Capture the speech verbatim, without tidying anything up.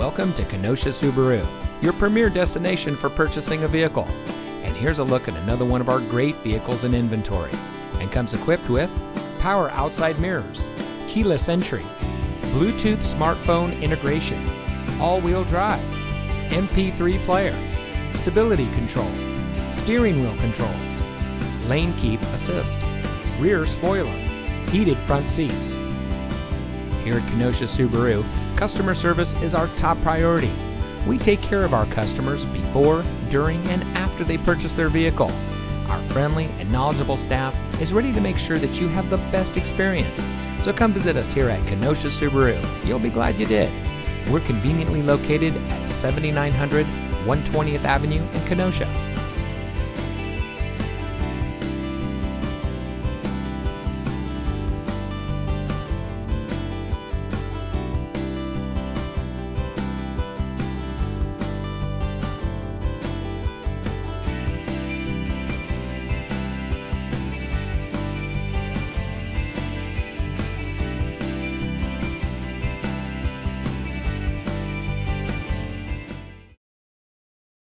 Welcome to Kenosha Subaru, your premier destination for purchasing a vehicle. And here's a look at another one of our great vehicles in inventory, and comes equipped with power outside mirrors, keyless entry, Bluetooth smartphone integration, all-wheel drive, M P three player, stability control, steering wheel controls, lane keep assist, rear spoiler, heated front seats. Here at Kenosha Subaru, customer service is our top priority. We take care of our customers before, during, and after they purchase their vehicle. Our friendly and knowledgeable staff is ready to make sure that you have the best experience. So come visit us here at Kenosha Subaru. You'll be glad you did. We're conveniently located at seventy-nine hundred one twentieth Avenue in Kenosha.